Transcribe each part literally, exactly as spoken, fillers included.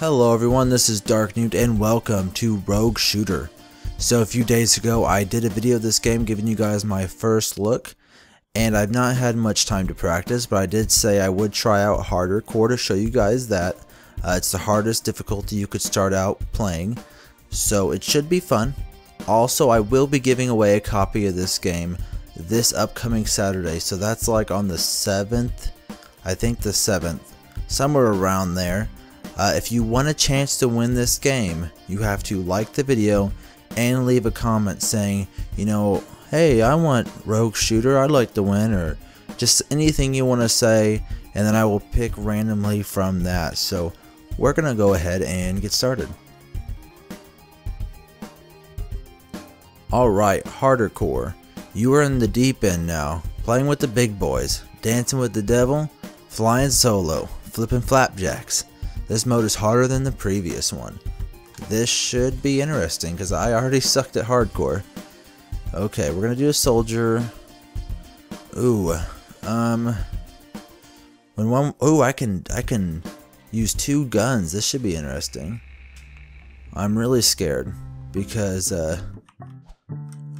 Hello everyone, this is Darknewt and welcome to Rogue Shooter. So a few days ago I did a video of this game giving you guys my first look, and I've not had much time to practice, but I did say I would try out Hardercore to show you guys that. Uh, it's the hardest difficulty you could start out playing, so it should be fun. Also, I will be giving away a copy of this game this upcoming Saturday, so that's like on the seventh, I think the seventh, somewhere around there. Uh, if you want a chance to win this game, you have to like the video and leave a comment saying, you know, hey, I want Rogue Shooter, I'd like to win, or just anything you want to say, and then I will pick randomly from that. So we're gonna go ahead and get started. Alright, Hardercore, you are in the deep end now, playing with the big boys, dancing with the devil, flying solo, flipping flapjacks. This mode is harder than the previous one. This should be interesting because I already sucked at hardcore. Okay, we're gonna do a soldier. Ooh, um, when one, ooh, I can, I can use two guns. This should be interesting. I'm really scared because, uh,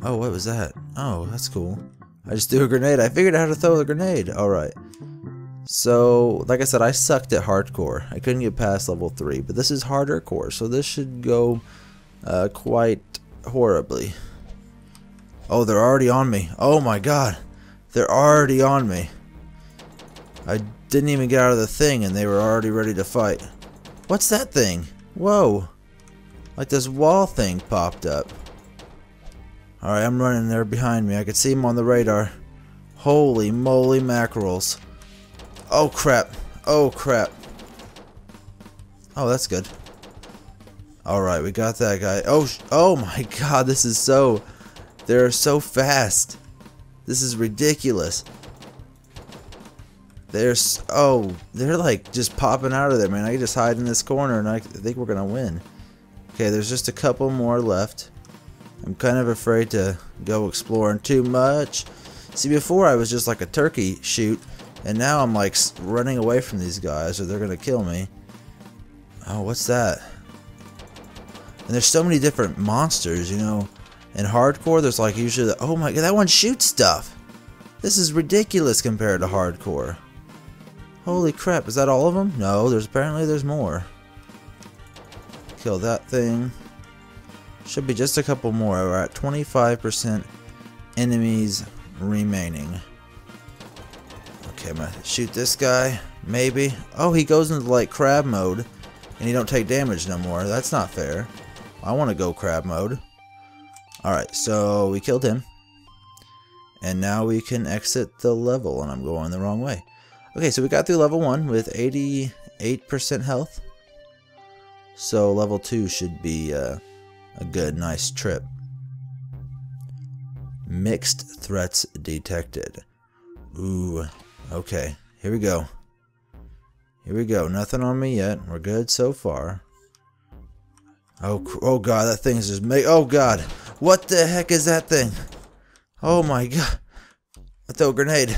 oh, what was that? Oh, that's cool. I just threw a grenade. I figured out how to throw the grenade. All right. So, like I said, I sucked at hardcore. I couldn't get past level three, but this is harder core, so this should go uh, quite horribly. Oh, they're already on me. Oh my god. They're already on me. I didn't even get out of the thing, and they were already ready to fight. What's that thing? Whoa. Like this wall thing popped up. Alright, I'm running. They're behind me. I could see them on the radar. Holy moly mackerels. Oh crap, oh crap. Oh, that's good. Alright, we got that guy. Oh, sh oh my god, this is so... They're so fast. This is ridiculous. They're s oh, they're like just popping out of there, man. I can just hide in this corner and I think we're gonna win. Okay, there's just a couple more left. I'm kind of afraid to go exploring too much. See, before I was just like a turkey shoot. And now I'm like running away from these guys or they're gonna kill me. Oh, what's that? And there's so many different monsters, you know. In hardcore there's like usually the, oh my god, that one shoots stuff. This is ridiculous compared to hardcore. Holy crap, is that all of them? No, there's apparently there's more. Kill that thing. Should be just a couple more. We're at twenty-five percent enemies remaining. Okay, I'm gonna shoot this guy, maybe. Oh, he goes into like crab mode and he don't take damage no more. That's not fair. I want to go crab mode. Alright, so we killed him. And now we can exit the level, and I'm going the wrong way. Okay, so we got through level one with eighty-eight percent health. So level two should be uh, a good, nice trip. Mixed threats detected. Ooh. Okay, here we go. Here we go. Nothing on me yet. We're good so far. Oh, oh god, that thing's just ma- Oh god, what the heck is that thing? Oh my god, I throw a grenade.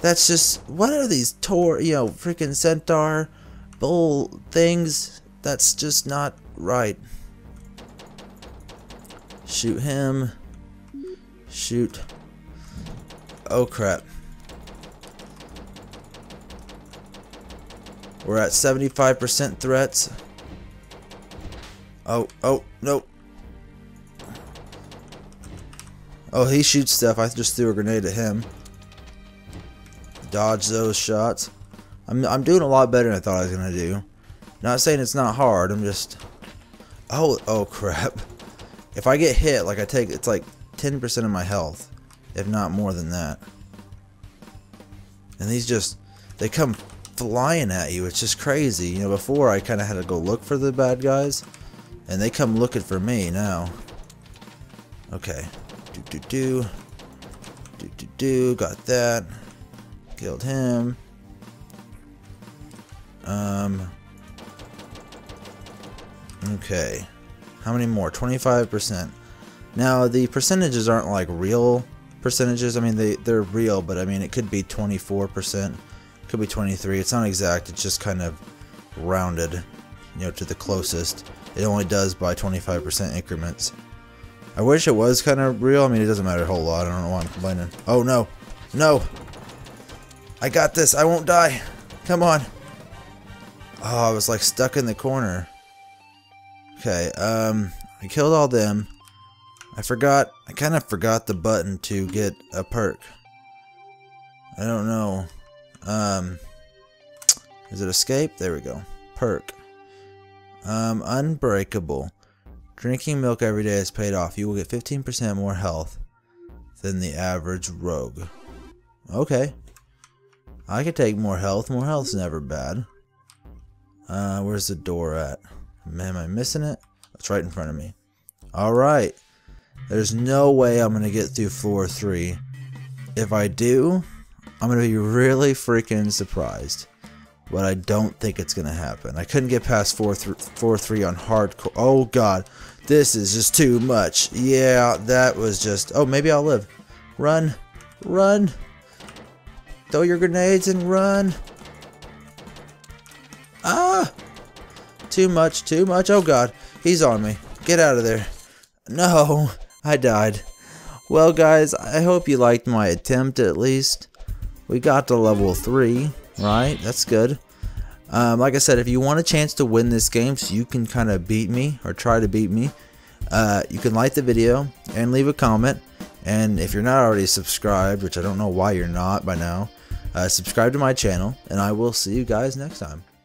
That's just, what are these tor- you know, freaking centaur bull things? That's just not right. Shoot him. Shoot. Oh crap. We're at seventy-five percent threats. Oh, oh, no. Oh, he shoots stuff. I just threw a grenade at him. Dodge those shots. I'm, I'm doing a lot better than I thought I was going to do. Not saying it's not hard. I'm just... Oh, oh, crap. If I get hit, like I take... It's like ten percent of my health. If not more than that. And these just... They come... flying at you. It's just crazy. You know, before I kind of had to go look for the bad guys, and they come looking for me now. Okay. Do do do. Do do do. Got that. Killed him. Um. Okay. How many more? twenty-five percent. Now the percentages aren't like real percentages. I mean, they they're real, but I mean, it could be twenty-four percent. Could be twenty-three. It's not exact. It's just kind of rounded. you know, to the closest. It only does by twenty-five percent increments. I wish it was kind of real. I mean, it doesn't matter a whole lot. I don't know why I'm complaining. Oh, no. No. I got this. I won't die. Come on. Oh, I was like stuck in the corner. Okay, um, I killed all them. I forgot, I kind of forgot the button to get a perk. I don't know. Um, is it escape? There we go. Perk. Um, unbreakable. Drinking milk every day has paid off. You will get fifteen percent more health than the average rogue. Okay. I could take more health. More health's never bad. Uh, where's the door at? Am I missing it? It's right in front of me. Alright. There's no way I'm going to get through floor three. If I do, I'm going to be really freaking surprised. But I don't think it's going to happen. I couldn't get past floor three on hardcore. Oh god. This is just too much. Yeah, that was just... Oh, maybe I'll live. Run. Run. Throw your grenades and run. Ah! Too much, too much. Oh god. He's on me. Get out of there. No. I died. Well guys, I hope you liked my attempt at least. We got to level three. Right, that's good. Um, like I said, if you want a chance to win this game so you can kind of beat me or try to beat me, uh, you can like the video and leave a comment. And if you're not already subscribed, which I don't know why you're not by now, uh, subscribe to my channel, and I will see you guys next time.